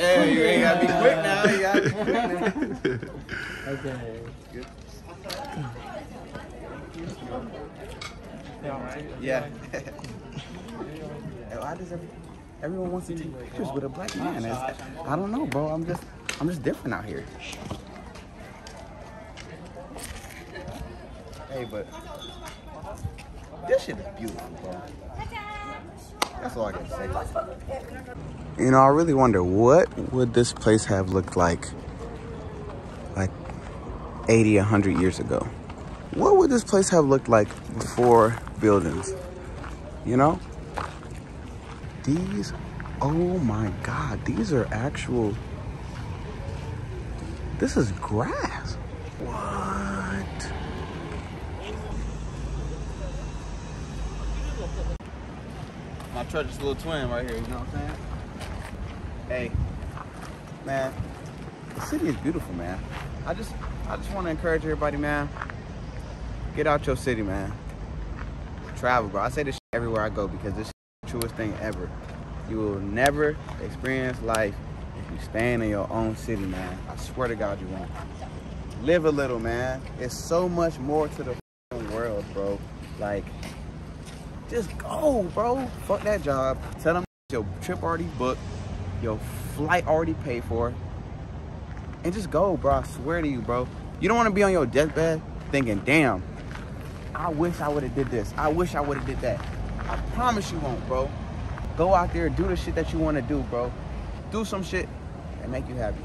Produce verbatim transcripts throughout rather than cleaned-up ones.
Hey, you ain't gotta be quick now. You gotta be quick now. Okay. Good. Yeah. Why does every, everyone wants to take pictures with a black man? It's, I don't know, bro. I'm just, I'm just different out here. Hey, but this shit is beautiful, bro. That's all I can say. You know, I really wonder, what would this place have looked like, like eighty, a hundred years ago? What would this place have looked like before buildings? You know? These, oh my God, these are actual, this is grass. What? My treacherous little twin right here, you know what I'm saying? Hey, man, the city is beautiful, man. I just, I just want to encourage everybody, man. Get out your city, man. Travel, bro. I say this shit everywhere I go because this is the truest thing ever. You will never experience life if you staying in your own city, man. I swear to God you won't. Live a little, man. It's so much more to the world, bro. Like, just go, bro. Fuck that job. Tell them your trip already booked, your flight already paid for, and just go, bro. I swear to you, bro. You don't want to be on your deathbed thinking, damn, I wish I would have did this. I wish I would have did that. I promise you won't, bro. Go out there, do the shit that you want to do, bro. Do some shit that make you happy.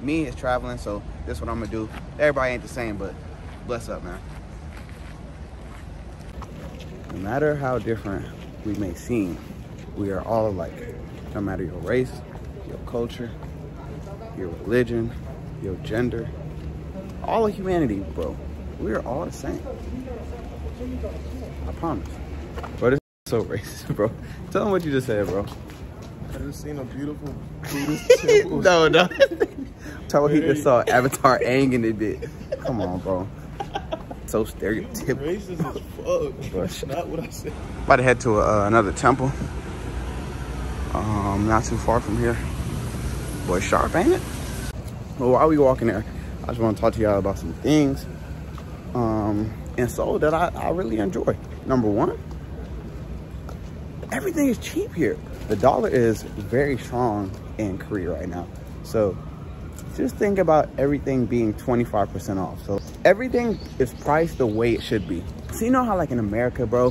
Me is traveling, so that's what I'm gonna do. Everybody ain't the same, but bless up, man. No matter how different we may seem, we are all alike. No matter your race, your culture, your religion, your gender, all of humanity, bro. We are all the same. I promise. Bro, this is so racist, bro. Tell them what you just said, bro. I just seen a beautiful Buddhist temple. No, no. Tell him he just saw Avatar Aang in the bit. Come on, bro. So stereotypical. Racist as fuck. Bro, that's not what I said. About to head to uh, another temple. Um, not too far from here. Boy, sharp, ain't it? Well, while we walking there, I just want to talk to y'all about some things. Um, and so that I, I really enjoy. Number one, everything is cheap here. The dollar is very strong in Korea right now. So just think about everything being twenty-five percent off. So everything is priced the way it should be. So you know how like in America, bro,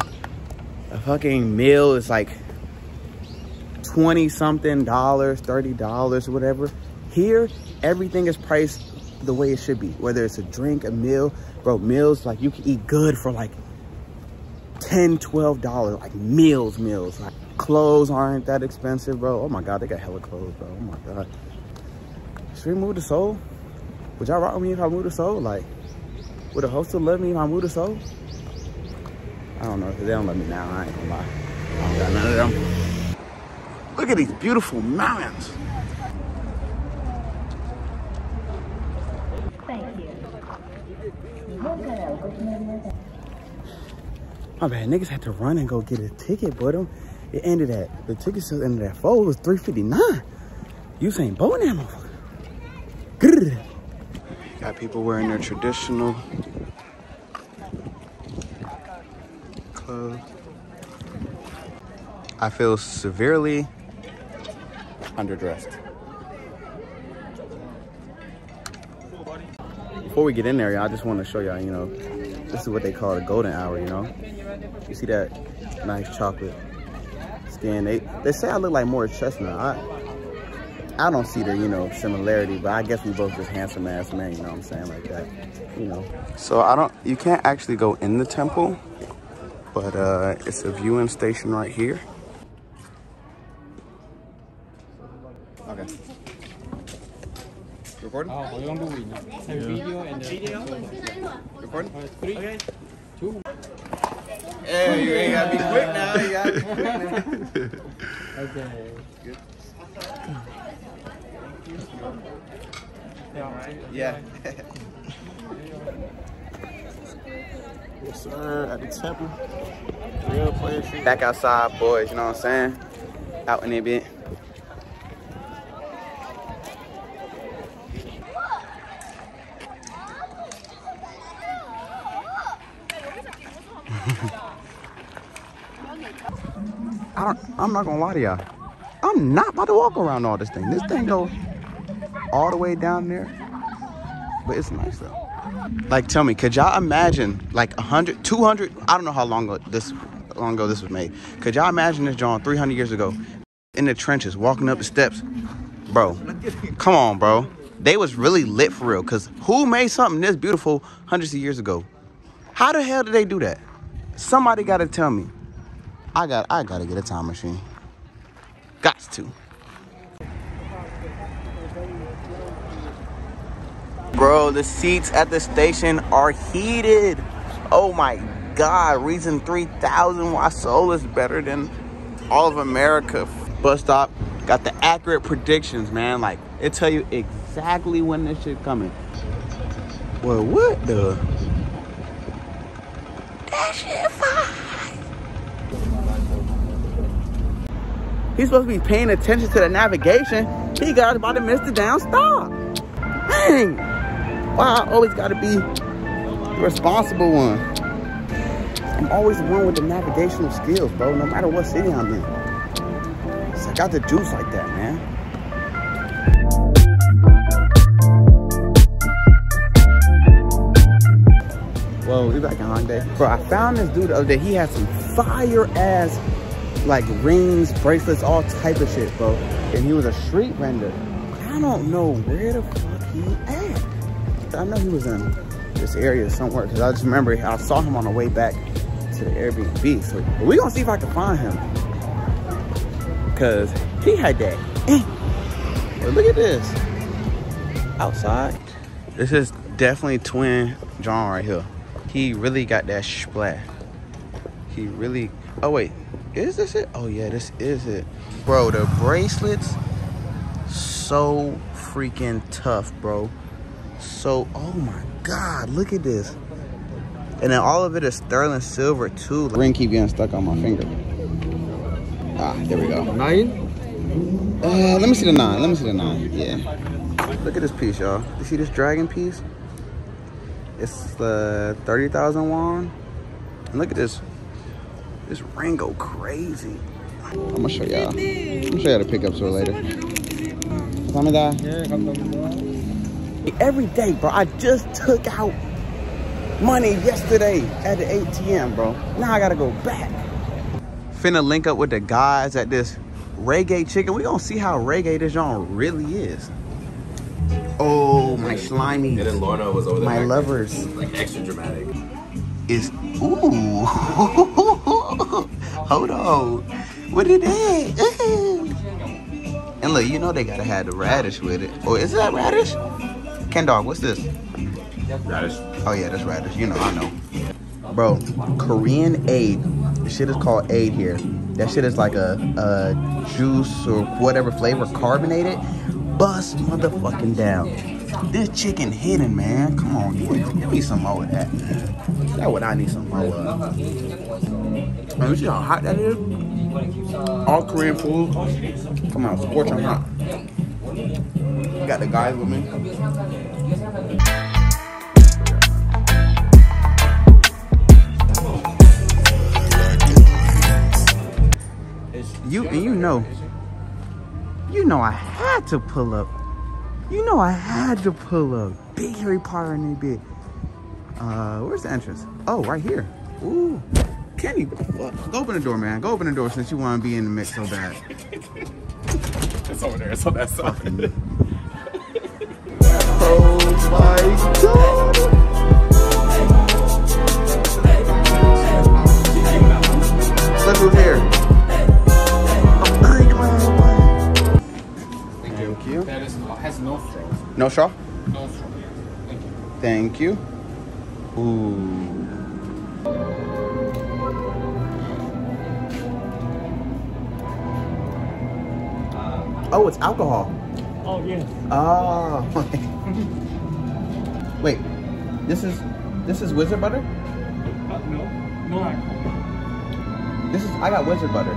a fucking meal is like twenty something dollars, thirty dollars, whatever. Here, everything is priced the way it should be, whether it's a drink, a meal, bro. Meals, like, you can eat good for like ten, twelve dollars, like meals meals like clothes aren't that expensive, bro. Oh my God, they got hella clothes, bro. Oh my God, should we move to Seoul? Would y'all rock with me if I moved to Seoul? Like, would a hostel let me if I moved to Seoul? I don't know, cause they don't let me now. I ain't gonna lie, I don't got none of them. Look at these beautiful mountains. My bad, niggas had to run and go get a ticket, but them, it ended at, the ticket still ended at four. It was three fifty-nine. You ain't bowing that motherfucker. Got people wearing their traditional clothes. I feel severely underdressed. Before we get in there, I just want to show y'all, you know, this is what they call the golden hour, you know? You see that nice chocolate skin? They, they say I look like Morris Chestnut. I, I don't see the, you know, similarity, but I guess we both just handsome ass men, you know what I'm saying, like that, you know? So I don't, you can't actually go in the temple, but uh, it's a viewing station right here. Okay. Recording? Oh, we're gonna do video and video. Recording? Three, okay. Two. Hey, you ain't gotta be quick now. You gotta be quick now. Okay. Good. Yeah. Yes, sir. At the temple. Real place. Back outside, boys. You know what I'm saying? Out in a bit. I don't, I'm not gonna lie to y'all. I'm not about to walk around all this thing. This thing goes all the way down there, but it's nice though. Like, tell me, could y'all imagine like a hundred, two hundred, I don't know how long ago this, long ago this was made. Could y'all imagine this John three hundred years ago in the trenches, walking up the steps? Bro, come on, bro. They was really lit for real, because who made something this beautiful hundreds of years ago? How the hell did they do that? Somebody got to tell me. I got, I got to get a time machine. Gots to. Bro, the seats at the station are heated. Oh my God, reason three thousand why Seoul is better than all of America. Bus stop, got the accurate predictions, man. Like, it tell you exactly when this shit coming. Well, what the? That shit fine. He's supposed to be paying attention to the navigation. He got about to miss the down stop. Dang. Wow, I always gotta be the responsible one. I'm always the one with the navigational skills, bro, no matter what city I'm in. I got the juice like that, man. Whoa, we back in Hongdae. Bro, I found this dude the other day. He had some fire-ass, like, rings, bracelets, all type of shit, bro. And he was a street vendor. I don't know where the fuck he at. I know he was in this area somewhere, because I just remember I saw him on the way back to the Airbnb. So we're going to see if I can find him, because he had that. But look at this. Outside. This is definitely twin John right here. He really got that splat. He really, oh wait, is this it? Oh yeah, this is it. Bro, the bracelets, so freaking tough, bro. So, oh my God, look at this. And then all of it is sterling silver too. Like, ring keep getting stuck on my finger. Ah, there we go. Nine? Uh, let me see the nine, let me see the nine, yeah. Look at this piece, y'all. You see this dragon piece? It's uh, thirty thousand won. And look at this. This ring go crazy. I'm gonna show y'all. I'm gonna show y'all the pickups for later. Every day, bro, I just took out money yesterday at the A T M, bro. Now I gotta go back. Finna link up with the guys at this Reggae Chicken. We gonna see how reggae this genre really is. Oh, my slimy. And then Lorna was over there. My lovers. Like extra dramatic. It's, ooh. Hold on. What is that? And look, you know they gotta have the radish with it. Oh, is that radish? Ken Dog, what's this? Radish. Oh yeah, that's radish. You know, I know. Bro, Korean aid. The shit is called aid here. That shit is like a, a juice or whatever flavor, carbonated. Bust motherfucking down. This chicken hidden, man. Come on, you need, you need some more of that. That what I need some more of. Man, you see how hot that is? All Korean food. Come on, scorching hot. You got the guys with me. You and you know. You know I had to pull up. You know I had to pull up. Big Harry Potter in that bit. Uh, where's the entrance? Oh, right here. Ooh. Kenny, well, go open the door, man. Go open the door since you want to be in the mix so bad. It's over there. It's on that side. Oh, my God. Look who's here. That is, has no straw. No straw? No straw. Thank you. Thank you. Ooh. Oh, it's alcohol. Oh, yes. Oh. Wait. This is this is wizard butter? Uh, no. No alcohol. This is I got wizard butter.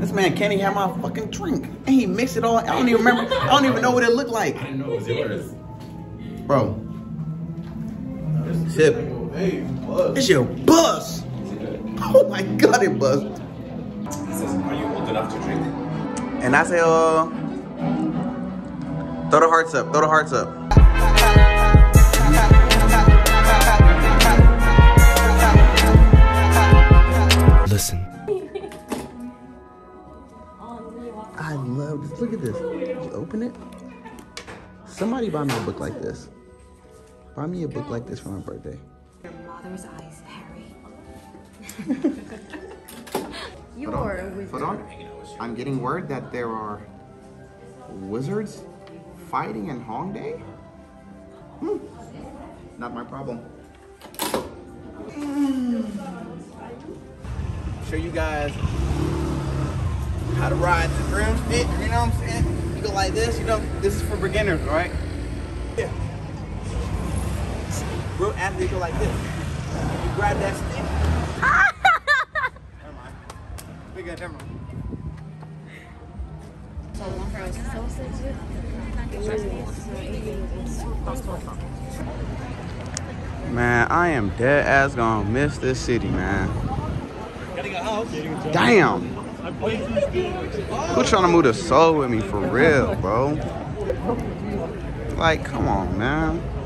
This man can't even have my fucking drink. And he mixed it all. I don't even remember. I don't even know what it looked like. I didn't know it was yours. Bro. Tip. It's your bus. Oh my God, it buzzed. He says, are you old enough to drink? And I say, uh, throw the hearts up, throw the hearts up. Listen. I love this. Look at this. Did you open it? Somebody buy me a book like this. Buy me a book like this for my birthday. Your mother's eyes, Harry. You are a wizard. Hold on. I'm getting word that there are wizards fighting in Hongdae? Hmm. Not my problem. Mm. Show you guys how to ride the broomstick, you know what I'm saying? You go like this, you know, this is for beginners, right? Yeah. Real athletes go like this. You grab that stick. Never mind. We got never mind. So one for sausage. Man, I am dead ass gonna miss this city, man. Damn. Who trying to move to Seoul with me for real, bro? Like, come on, man.